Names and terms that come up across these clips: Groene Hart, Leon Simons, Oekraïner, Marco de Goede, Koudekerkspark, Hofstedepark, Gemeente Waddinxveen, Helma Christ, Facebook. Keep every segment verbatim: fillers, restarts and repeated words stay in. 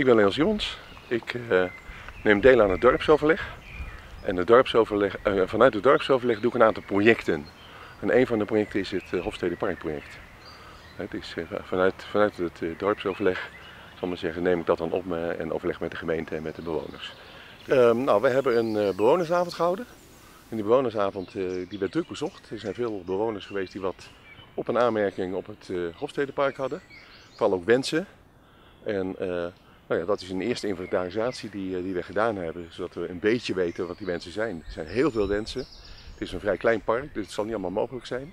Ik ben Leon Simons. Ik uh, neem deel aan het dorpsoverleg. En het dorpsoverleg, uh, vanuit het dorpsoverleg doe ik een aantal projecten. En een van de projecten is het uh, Hofstedepark project. Het is, uh, vanuit, vanuit het uh, dorpsoverleg zal maar zeggen, neem ik dat dan op me en overleg met de gemeente en met de bewoners. Uh, nou, we hebben een uh, bewonersavond gehouden. En die bewonersavond uh, die werd druk bezocht. Er zijn veel bewoners geweest die wat op een aanmerking op het uh, Hofstedepark hadden. Vooral ook wensen. En uh, nou ja, dat is een eerste inventarisatie die, uh, die we gedaan hebben, zodat we een beetje weten wat die wensen zijn. Er zijn heel veel wensen. Het is een vrij klein park, dus het zal niet allemaal mogelijk zijn.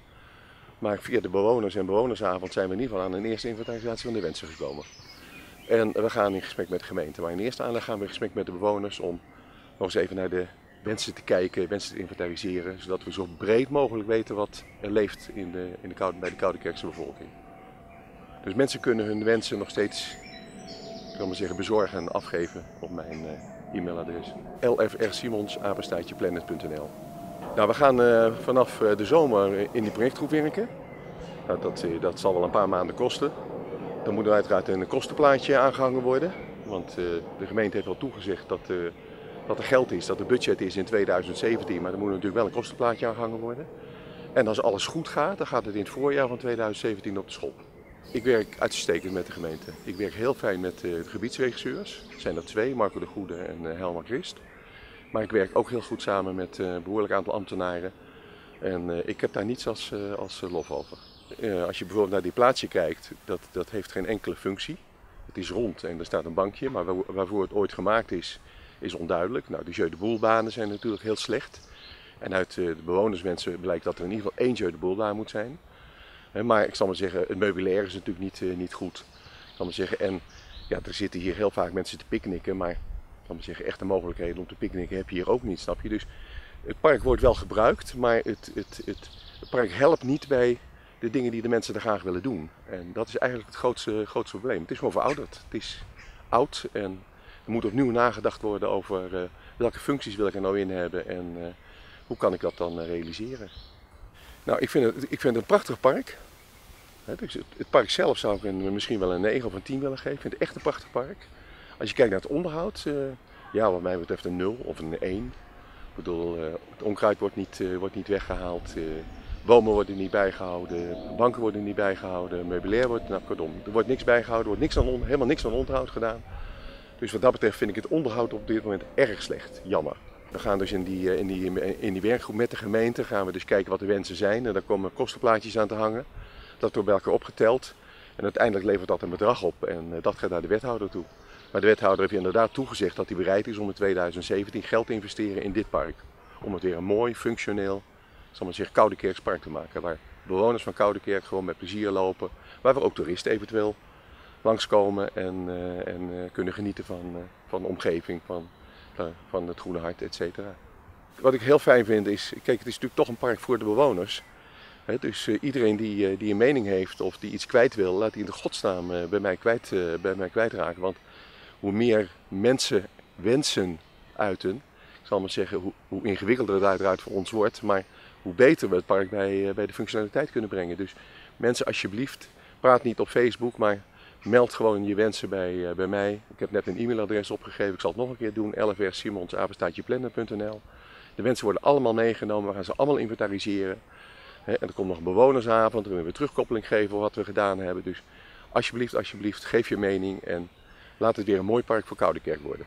Maar via de bewoners en bewonersavond zijn we in ieder geval aan een eerste inventarisatie van de wensen gekomen. En we gaan in gesprek met de gemeente. Maar in eerste aanleg gaan we in gesprek met de bewoners om nog eens even naar de wensen te kijken, wensen te inventariseren. Zodat we zo breed mogelijk weten wat er leeft in de, in de Koude, bij de Koudekerkse bevolking. Dus mensen kunnen hun wensen nog steeds, ik zal maar zeggen, bezorgen en afgeven op mijn uh, e-mailadres. l f r simons apenstaartje planet punt n l. Nou, we gaan uh, vanaf uh, de zomer in die projectgroep werken. Nou, dat, uh, dat zal wel een paar maanden kosten. Dan moet er uiteraard een kostenplaatje aangehangen worden. Want uh, de gemeente heeft wel toegezegd dat, uh, dat er geld is, dat er budget is in twintig zeventien. Maar er moet natuurlijk wel een kostenplaatje aangehangen worden. En als alles goed gaat, dan gaat het in het voorjaar van twintig zeventien op de schop. Ik werk uitstekend met de gemeente. Ik werk heel fijn met de gebiedsregisseurs. Er zijn er twee, Marco de Goede en Helma Christ. Maar ik werk ook heel goed samen met een behoorlijk aantal ambtenaren. En ik heb daar niets als, als lof over. Als je bijvoorbeeld naar die plaatsje kijkt, dat, dat heeft geen enkele functie. Het is rond en er staat een bankje, maar waarvoor het ooit gemaakt is, is onduidelijk. Nou, de jeu de boelbanen zijn natuurlijk heel slecht. En uit de bewonerswensen blijkt dat er in ieder geval één jeu de boelbaan moet zijn. Maar ik zal maar zeggen, het meubilair is natuurlijk niet, uh, niet goed. Ik zal maar zeggen, en ja, er zitten hier heel vaak mensen te picknicken, maar ik zal maar zeggen, echte mogelijkheden om te picknicken heb je hier ook niet, snap je? Dus het park wordt wel gebruikt, maar het, het, het, het park helpt niet bij de dingen die de mensen er graag willen doen. En dat is eigenlijk het grootste, grootste probleem. Het is gewoon verouderd. Het is oud en er moet opnieuw nagedacht worden over uh, welke functies wil ik er nou in hebben en uh, hoe kan ik dat dan uh, realiseren. Nou, ik vind het, ik vind het een prachtig park. Het park zelf zou ik een, misschien wel een negen of een tien willen geven. Ik vind het echt een prachtig park. Als je kijkt naar het onderhoud, uh, ja, wat mij betreft een nul of een een. Ik bedoel, uh, het onkruid wordt niet, uh, wordt niet weggehaald. Uh, bomen worden niet bijgehouden. Banken worden niet bijgehouden. Meubilair wordt, nou, pardon, er wordt niks bijgehouden. Er wordt niks aan on, helemaal niks aan onderhoud gedaan. Dus wat dat betreft vind ik het onderhoud op dit moment erg slecht. Jammer. We gaan dus in die, in, die, in die werkgroep met de gemeente gaan we dus kijken wat de wensen zijn. En daar komen kostenplaatjes aan te hangen. Dat wordt bij elkaar opgeteld. En uiteindelijk levert dat een bedrag op. En dat gaat naar de wethouder toe. Maar de wethouder heeft inderdaad toegezegd dat hij bereid is om in twintig zeventien geld te investeren in dit park. Om het weer een mooi, functioneel, zal maar zeggen, Koudekerkspark te maken. Waar bewoners van Koudekerk gewoon met plezier lopen. Waar we ook toeristen eventueel langskomen en, en kunnen genieten van, van de omgeving. Van, van het Groene Hart, et cetera. Wat ik heel fijn vind is, kijk, het is natuurlijk toch een park voor de bewoners. Dus iedereen die, die een mening heeft of die iets kwijt wil, laat die in de godsnaam bij mij, kwijt, bij mij kwijtraken. Want hoe meer mensen wensen uiten, ik zal maar zeggen, hoe, hoe ingewikkelder het uiteraard voor ons wordt, maar hoe beter we het park bij, bij de functionaliteit kunnen brengen. Dus mensen, alsjeblieft, praat niet op Facebook, maar meld gewoon je wensen bij, uh, bij mij. Ik heb net een e-mailadres opgegeven. Ik zal het nog een keer doen. l f r simons apenstaartje plannen punt n l. De wensen worden allemaal meegenomen. We gaan ze allemaal inventariseren. He, en er komt nog een bewonersavond. We gaan weer terugkoppeling geven over wat we gedaan hebben. Dus alsjeblieft, alsjeblieft, geef je mening. En laat het weer een mooi park voor Koudekerk worden.